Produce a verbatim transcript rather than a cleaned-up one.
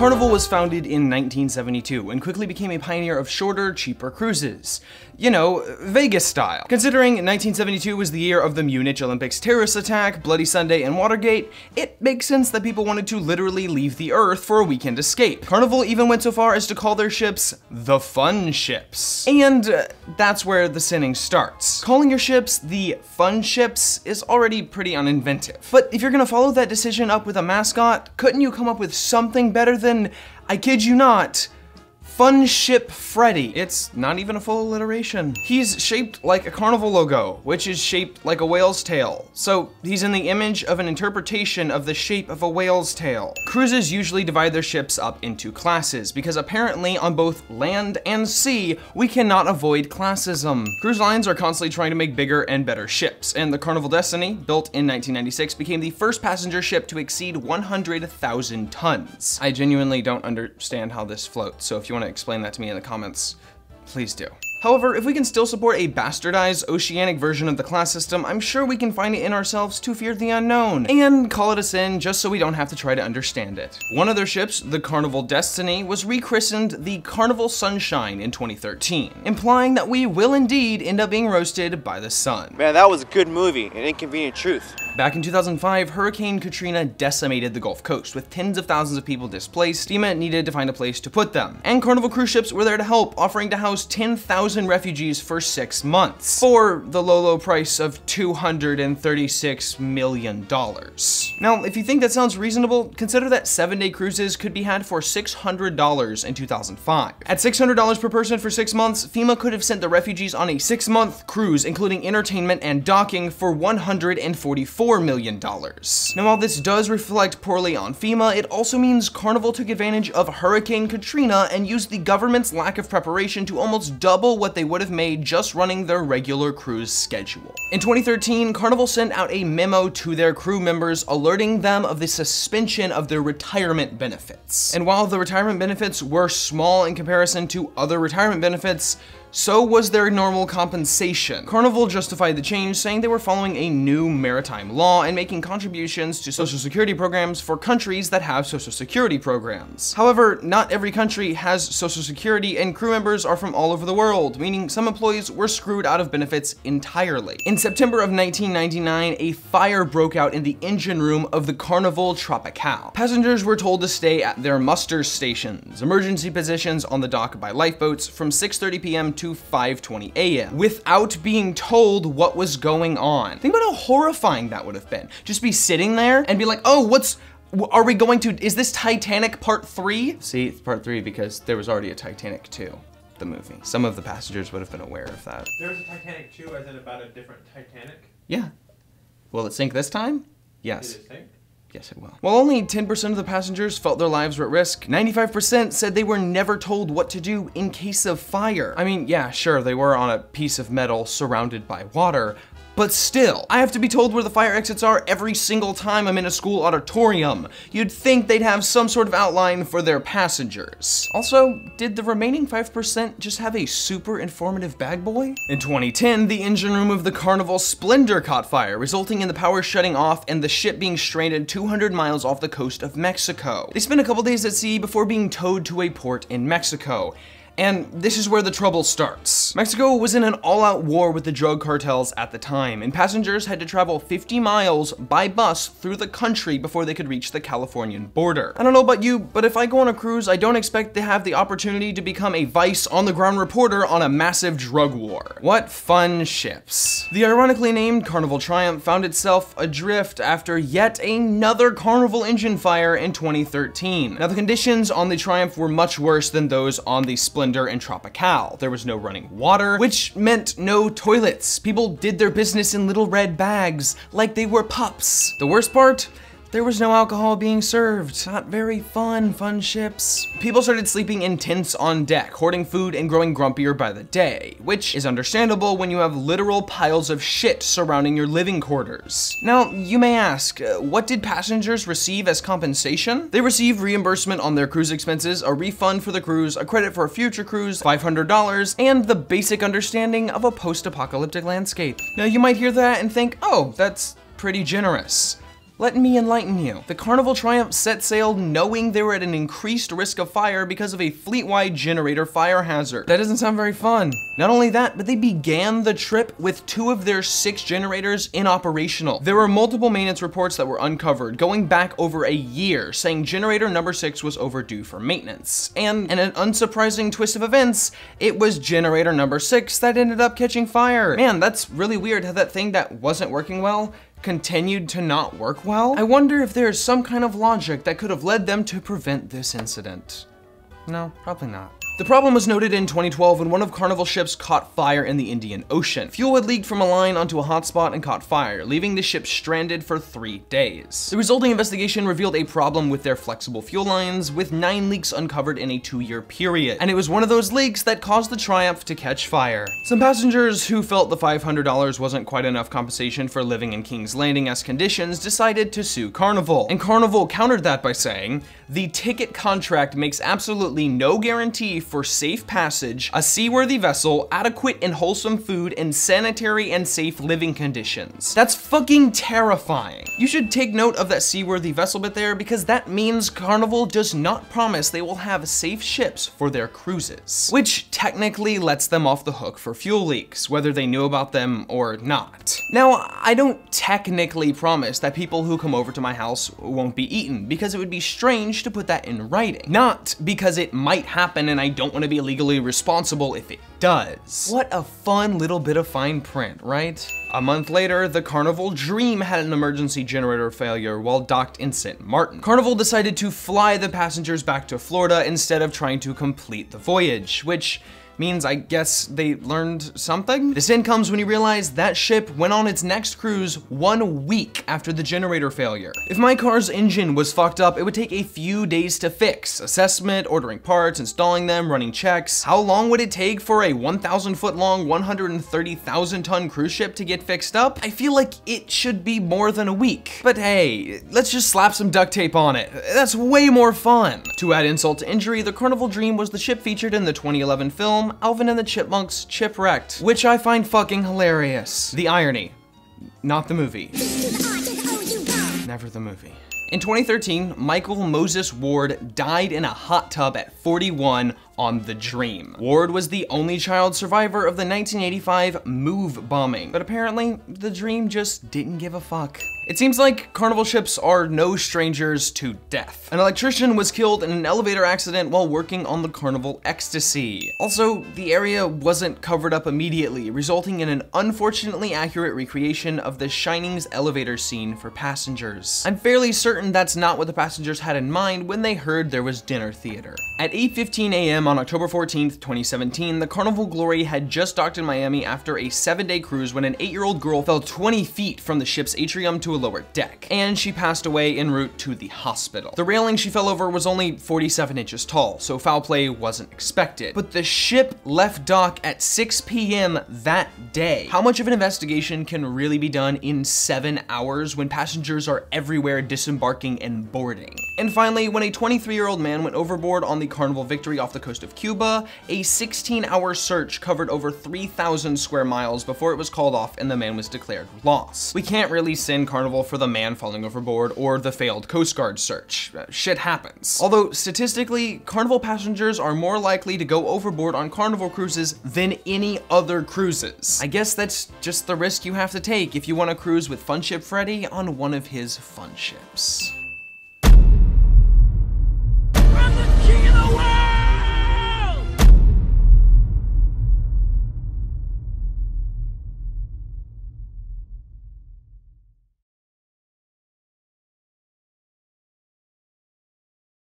Carnival was founded in nineteen seventy-two and quickly became a pioneer of shorter, cheaper cruises. You know, Vegas style. Considering nineteen seventy-two was the year of the Munich Olympics terrorist attack, Bloody Sunday, and Watergate, it makes sense that people wanted to literally leave the Earth for a weekend escape. Carnival even went so far as to call their ships the Fun Ships. And uh, that's where the sinning starts. Calling your ships the Fun Ships is already pretty uninventive. But if you're gonna follow that decision up with a mascot, couldn't you come up with something better than, I kid you not, Fun Ship Freddy? It's not even a full alliteration. He's shaped like a carnival logo, which is shaped like a whale's tail. So he's in the image of an interpretation of the shape of a whale's tail. Cruises usually divide their ships up into classes because apparently on both land and sea, we cannot avoid classism. Cruise lines are constantly trying to make bigger and better ships, and the Carnival Destiny, built in nineteen ninety-six, became the first passenger ship to exceed one hundred thousand tons. I genuinely don't understand how this floats, so if you want to explain that to me in the comments, please do. However, if we can still support a bastardized oceanic version of the class system, I'm sure we can find it in ourselves to fear the unknown and call it a sin just so we don't have to try to understand it. One of their ships, the Carnival Destiny, was rechristened the Carnival Sunshine in twenty thirteen, implying that we will indeed end up being roasted by the sun. Man, that was a good movie, An Inconvenient Truth. Back in two thousand five, Hurricane Katrina decimated the Gulf Coast with tens of thousands of people displaced. FEMA needed to find a place to put them, and Carnival cruise ships were there to help, offering to house ten thousand refugees for six months for the low, low price of two hundred thirty-six million dollars. Now, if you think that sounds reasonable, consider that seven-day cruises could be had for six hundred dollars in two thousand five. At six hundred dollars per person for six months, FEMA could have sent the refugees on a six-month cruise, including entertainment and docking, for one hundred forty-four million dollars. Now, while this does reflect poorly on FEMA, it also means Carnival took advantage of Hurricane Katrina and used the government's lack of preparation to almost double what they would have made just running their regular cruise schedule. In twenty thirteen, Carnival sent out a memo to their crew members alerting them of the suspension of their retirement benefits. And while the retirement benefits were small in comparison to other retirement benefits, so was their normal compensation. Carnival justified the change, saying they were following a new maritime law and making contributions to social security programs for countries that have social security programs. However, not every country has social security, and crew members are from all over the world, meaning some employees were screwed out of benefits entirely. In September of nineteen ninety-nine, a fire broke out in the engine room of the Carnival Tropical. Passengers were told to stay at their muster stations, emergency positions on the dock by lifeboats, from six thirty p m to to five twenty a m without being told what was going on. Think about how horrifying that would have been. Just be sitting there and be like, oh, what's, are we going to, is this Titanic part three? See, it's part three because there was already a Titanic Two, the movie. Some of the passengers would have been aware of that. There was a Titanic Two as in about a different Titanic? Yeah. Will it sink this time? Yes. Did it sink? Yes, it will. While only ten percent of the passengers felt their lives were at risk, ninety-five percent said they were never told what to do in case of fire. I mean, yeah, sure, they were on a piece of metal surrounded by water, but still, I have to be told where the fire exits are every single time I'm in a school auditorium. You'd think they'd have some sort of outline for their passengers. Also, did the remaining five percent just have a super informative bag boy? In twenty ten, the engine room of the Carnival Splendor caught fire, resulting in the power shutting off and the ship being stranded two hundred miles off the coast of Mexico. They spent a couple days at sea before being towed to a port in Mexico. And this is where the trouble starts. Mexico was in an all-out war with the drug cartels at the time, and passengers had to travel fifty miles by bus through the country before they could reach the Californian border. I don't know about you, but if I go on a cruise, I don't expect to have the opportunity to become a Vice on-the-ground reporter on a massive drug war. What fun ships. The ironically named Carnival Triumph found itself adrift after yet another Carnival engine fire in twenty thirteen. Now, the conditions on the Triumph were much worse than those on the Splendor and Tropical. There was no running water, which meant no toilets. People did their business in little red bags, like they were pups. The worst part? There was no alcohol being served. Not very fun, fun ships. People started sleeping in tents on deck, hoarding food and growing grumpier by the day, which is understandable when you have literal piles of shit surrounding your living quarters. Now, you may ask, uh, what did passengers receive as compensation? They received reimbursement on their cruise expenses, a refund for the cruise, a credit for a future cruise, five hundred dollars, and the basic understanding of a post-apocalyptic landscape. Now, you might hear that and think, oh, that's pretty generous. Let me enlighten you. The Carnival Triumph set sail knowing they were at an increased risk of fire because of a fleet-wide generator fire hazard. That doesn't sound very fun. Not only that, but they began the trip with two of their six generators inoperational. There were multiple maintenance reports that were uncovered, going back over a year, saying generator number six was overdue for maintenance. And in an unsurprising twist of events, it was generator number six that ended up catching fire. Man, that's really weird how that thing that wasn't working well continued to not work well? I wonder if there's some kind of logic that could have led them to prevent this incident. No, probably not. The problem was noted in twenty twelve when one of Carnival's ships caught fire in the Indian Ocean. Fuel had leaked from a line onto a hotspot and caught fire, leaving the ship stranded for three days. The resulting investigation revealed a problem with their flexible fuel lines, with nine leaks uncovered in a two-year period. And it was one of those leaks that caused the Triumph to catch fire. Some passengers who felt the five hundred dollars wasn't quite enough compensation for living in King's Landing as conditions decided to sue Carnival. And Carnival countered that by saying, "The ticket contract makes absolutely no guarantee for for safe passage, a seaworthy vessel, adequate and wholesome food, and sanitary and safe living conditions." That's fucking terrifying. You should take note of that seaworthy vessel bit there, because that means Carnival does not promise they will have safe ships for their cruises, which technically lets them off the hook for fuel leaks, whether they knew about them or not. Now, I don't technically promise that people who come over to my house won't be eaten, because it would be strange to put that in writing. Not because it might happen and I don't don't want to be legally responsible if it does. What a fun little bit of fine print, right? A month later, the Carnival Dream had an emergency generator failure while docked in Saint Martin. Carnival decided to fly the passengers back to Florida instead of trying to complete the voyage, which means I guess they learned something? This end comes when you realize that ship went on its next cruise one week after the generator failure. If my car's engine was fucked up, it would take a few days to fix. Assessment, ordering parts, installing them, running checks. How long would it take for a one thousand foot long, one hundred thirty thousand ton cruise ship to get fixed up? I feel like it should be more than a week. But hey, let's just slap some duct tape on it. That's way more fun. To add insult to injury, the Carnival Dream was the ship featured in the twenty eleven film Alvin and the Chipmunks, Chipwrecked, which I find fucking hilarious. The irony, not the movie. Never the movie. In twenty thirteen, Michael Moses Ward died in a hot tub at forty-one on the Dream. Ward was the only child survivor of the nineteen eighty-five MOVE bombing, but apparently the Dream just didn't give a fuck. It seems like Carnival ships are no strangers to death. An electrician was killed in an elevator accident while working on the Carnival Ecstasy. Also, the area wasn't covered up immediately, resulting in an unfortunately accurate recreation of the Shining's elevator scene for passengers. I'm fairly certain that's not what the passengers had in mind when they heard there was dinner theater. At eight fifteen a m on October fourteenth, twenty seventeen, the Carnival Glory had just docked in Miami after a seven-day cruise when an eight-year-old girl fell twenty feet from the ship's atrium to a lower deck, and she passed away en route to the hospital. The railing she fell over was only forty-seven inches tall, so foul play wasn't expected. But the ship left dock at six p m that day. How much of an investigation can really be done in seven hours when passengers are everywhere disembarking and boarding? And finally, when a twenty-three-year-old man went overboard on the Carnival Victory off the coast of Cuba, a sixteen hour search covered over three thousand square miles before it was called off and the man was declared lost. We can't really send Carnival Carnival for the man falling overboard or the failed Coast Guard search. Uh, shit happens. Although statistically, Carnival passengers are more likely to go overboard on Carnival cruises than any other cruises. I guess that's just the risk you have to take if you want to cruise with Funship Freddy on one of his fun ships.